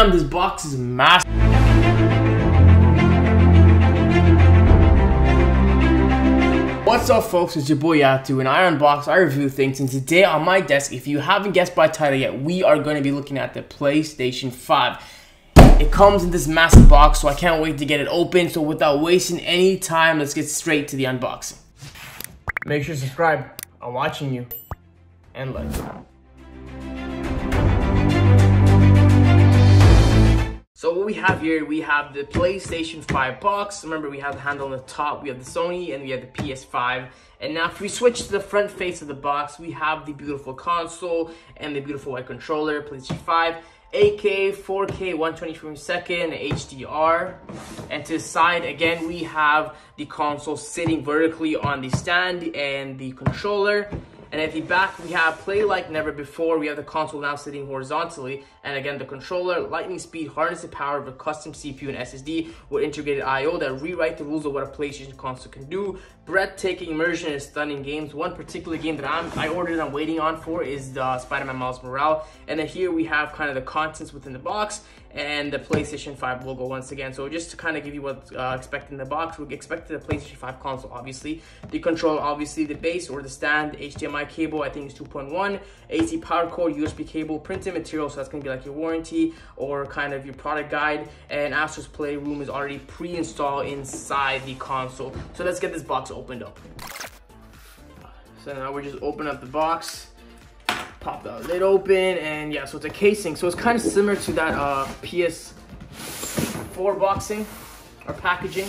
Damn, this box is massive. What's up folks, it's your boy Yatu, and I unbox, I review things, and today on my desk, if you haven't guessed by title yet, we are going to be looking at the PlayStation 5. It comes in this massive box, so I can't wait to get it open, so without wasting any time, let's get straight to the unboxing. Make sure to subscribe, I'm watching you, and like. So what we have here, we have the PlayStation 5 box. Remember, we have the handle on the top, we have the Sony, and we have the PS5. And now if we switch to the front face of the box, we have the beautiful console and the beautiful white controller, PlayStation 5, 8K, 4K, 120 frames a second, HDR. And to the side, again, we have the console sitting vertically on the stand and the controller. And at the back, we have play like never before. We have the console now sitting horizontally. And again, the controller, lightning speed, harness the power of a custom CPU and SSD with integrated I.O. that rewrite the rules of what a PlayStation console can do. Breathtaking immersion and stunning games. One particular game that I ordered and I'm waiting on for is the Spider-Man Miles Morales. And then here we have kind of the contents within the box and the PlayStation 5 logo once again. So just to kind of give you what's expected in the box, we expected the PlayStation 5 console, obviously. The controller, obviously, the base or the stand, HDMI cable, I think it's 2.1, AC power cord, USB cable, printed material, so that's gonna be like your warranty or kind of your product guide, and Astro's Playroom is already pre-installed inside the console. So let's get this box opened up. So now we just open up the box, pop the lid open, and yeah, so it's a casing, so it's kind of similar to that PS4 boxing or packaging.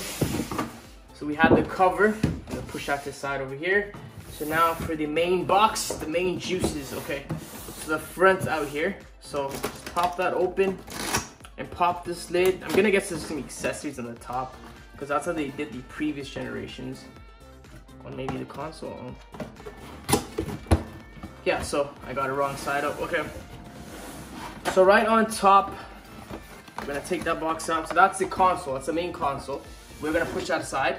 So we have the cover, I'm gonna push out this side over here. So now for the main box, the main juices, okay. So the front's out here. So just pop that open and pop this lid. I'm gonna get some accessories on the top because that's how they did the previous generations. Or maybe the console. Yeah, so I got it wrong side up, okay. So right on top, I'm gonna take that box out. So that's the console, that's the main console. We're gonna push that aside.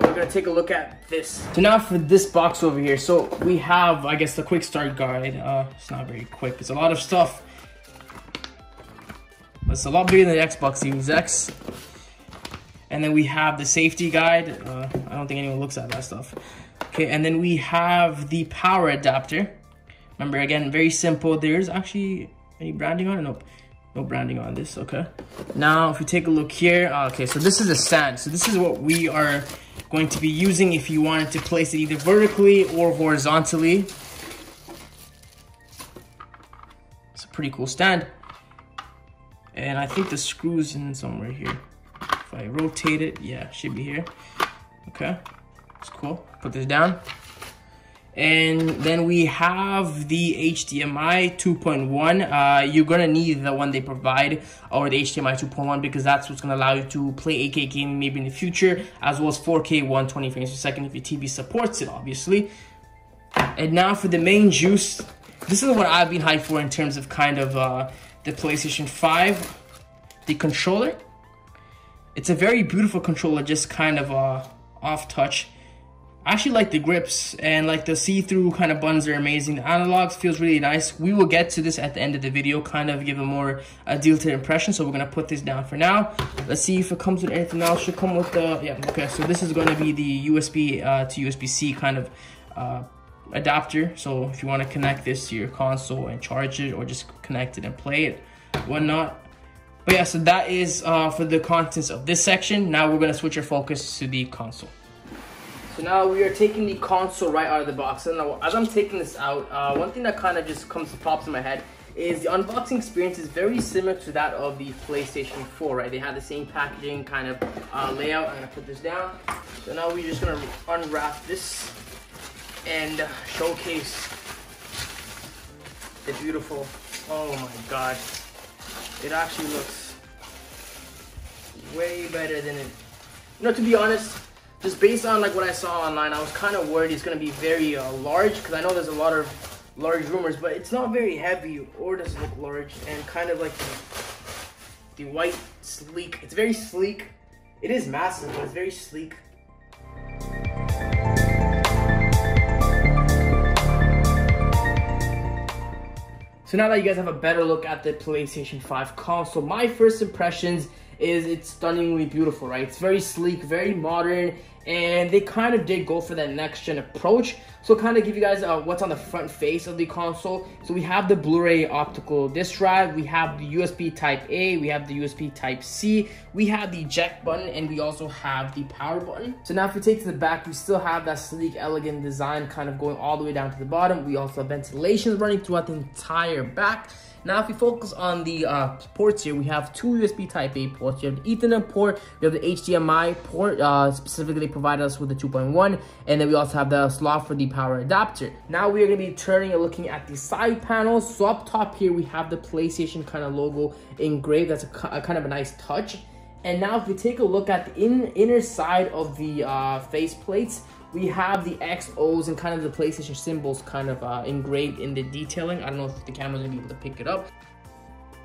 We're gonna take a look at this. So now for this box over here, so we have, I guess, the quick start guide. It's not very quick, it's a lot of stuff. But it's a lot bigger than the Xbox Series X. And then we have the safety guide. I don't think anyone looks at that stuff. Okay, and then we have the power adapter. Remember, again, very simple. There's actually any branding on it? Nope. No branding on this, okay. Now, if we take a look here, okay, so this is a stand. So this is what we are going to be using if you wanted to place it either vertically or horizontally. It's a pretty cool stand. And I think the screw's in somewhere here. If I rotate it, yeah, it should be here. Okay, it's cool. Put this down. And then we have the HDMI 2.1. You're gonna need the one they provide or the HDMI 2.1 because that's what's gonna allow you to play 8K gaming maybe in the future, as well as 4K 120 frames per second if your TV supports it, obviously. And now for the main juice, this is what I've been hyped for in terms of kind of the PlayStation 5, the controller. It's a very beautiful controller, just kind of off touch. I actually like the grips and like the see-through kind of buttons are amazing. The analogs feels really nice. We will get to this at the end of the video, kind of give a more detailed impression. So we're gonna put this down for now. Let's see if it comes with anything else. Should come with the, yeah, okay. So this is gonna be the USB to USB-C kind of adapter. So if you wanna connect this to your console and charge it or just connect it and play it, whatnot. But yeah, so that is for the contents of this section. Now we're gonna switch our focus to the console. So now we are taking the console right out of the box. And now, as I'm taking this out, one thing that kind of just pops in my head is the unboxing experience is very similar to that of the PlayStation 4, right? They have the same packaging kind of layout. I'm gonna put this down. So now we're just gonna unwrap this and showcase the beautiful, oh my God. It actually looks way better than it, you know, to be honest. Just based on like what I saw online, I was kind of worried it's going to be very large because I know there's a lot of large rumors, but it's not very heavy or doesn't look large, and kind of like the white sleek. It's very sleek. It is massive, but it's very sleek. So now that you guys have a better look at the PlayStation 5 console, my first impressions is it's stunningly beautiful, right? It's very sleek, very modern, and they kind of did go for that next-gen approach. So kind of give you guys what's on the front face of the console. So we have the Blu-ray optical disc drive, we have the USB Type-A, we have the USB Type-C, we have the eject button, and we also have the power button. So now if we take to the back, we still have that sleek, elegant design kind of going all the way down to the bottom. We also have ventilation running throughout the entire back. Now if we focus on the ports here, we have two USB Type-A ports, you have the Ethernet port, you have the HDMI port, specifically provide us with the 2.1, and then we also have the slot for the power adapter. Now we are going to be turning and looking at the side panels. So up top here we have the PlayStation kind of logo engraved. That's a kind of a nice touch. And now if we take a look at the inner side of the face plates, we have the XOs and kind of the PlayStation symbols kind of engraved in the detailing. I don't know if the camera's going to be able to pick it up.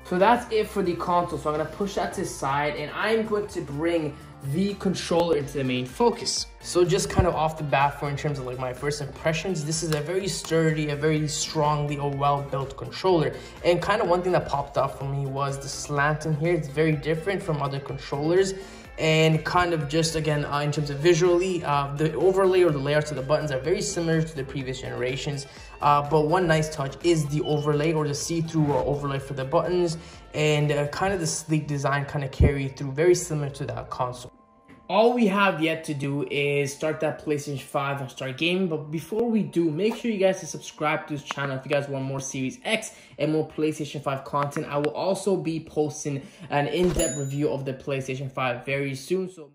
So that's it for the console, so I'm going to push that to the side and I'm going to bring the controller into the main focus. So just kind of off the bat in terms of like my first impressions, this is a very sturdy, a very strongly or well-built controller. And kind of one thing that popped out for me was the slant in here. It's very different from other controllers. And kind of just again, in terms of visually, the overlay or the layouts of the buttons are very similar to the previous generations. But one nice touch is the overlay or the see-through or overlay for the buttons, and kind of the sleek design kind of carried through, very similar to that console. All we have yet to do is start that PlayStation 5 and start gaming, but before we do, make sure you guys to subscribe to this channel if you guys want more Series X and more PlayStation 5 content. I will also be posting an in-depth review of the PlayStation 5 very soon. So